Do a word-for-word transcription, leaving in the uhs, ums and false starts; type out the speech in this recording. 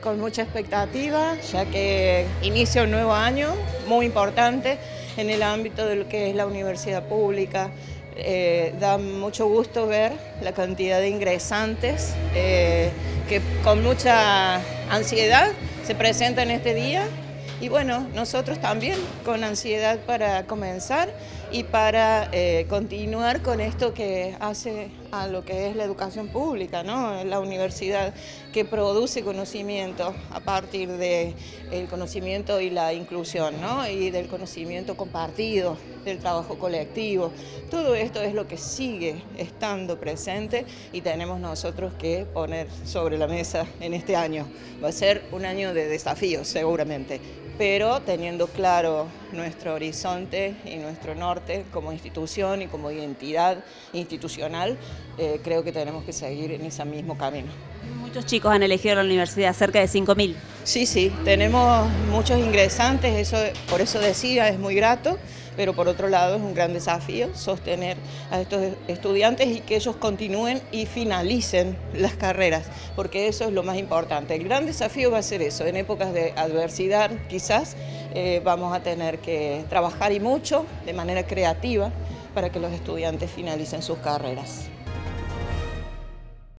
Con mucha expectativa, ya que inicia un nuevo año muy importante en el ámbito de lo que es la universidad pública. Eh, da mucho gusto ver la cantidad de ingresantes eh, que con mucha ansiedad se presentan este día. Y bueno, nosotros también con ansiedad para comenzar y para eh, continuar con esto que hace a lo que es la educación pública, ¿no? La universidad que produce conocimiento a partir del conocimiento y la inclusión, ¿no? Y del conocimiento compartido, del trabajo colectivo. Todo esto es lo que sigue estando presente y tenemos nosotros que poner sobre la mesa en este año. Va a ser un año de desafíos seguramente, pero teniendo claro nuestro horizonte y nuestro norte como institución y como identidad institucional, eh, creo que tenemos que seguir en ese mismo camino. Muchos chicos han elegido la universidad, cerca de cinco mil. Sí, sí, tenemos muchos ingresantes, eso, por eso decía, es muy grato, pero por otro lado es un gran desafío sostener a estos estudiantes y que ellos continúen y finalicen las carreras, porque eso es lo más importante. El gran desafío va a ser eso, en épocas de adversidad quizás eh, vamos a tener que trabajar y mucho de manera creativa para que los estudiantes finalicen sus carreras.